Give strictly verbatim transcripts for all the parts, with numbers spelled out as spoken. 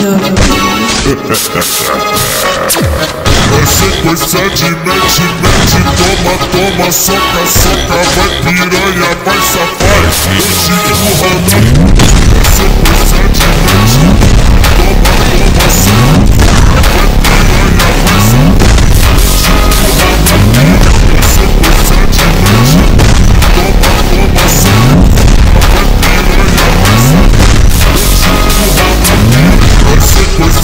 É sequência de mete, mete, toma, toma, soca, soca, vai piranha, vai safar. Hoje empurra não. É sequência de mete, toma, toma, soca, vai piranha, vai safar. Hoje empurra não. É sequência de mete, toma, toma, soca, vai piranha, vai safar. Hoje empurra não. É sequência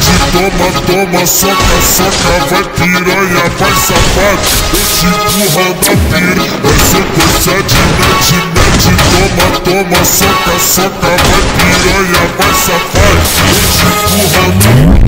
de mete, toma, toma, soca, soca, vai piranha, vai safado. Eu te empurro na piranha. É sequência de mete, mete, toma, toma, soca, soca, vai piranha, vai safado. Eu te empurro na piranha.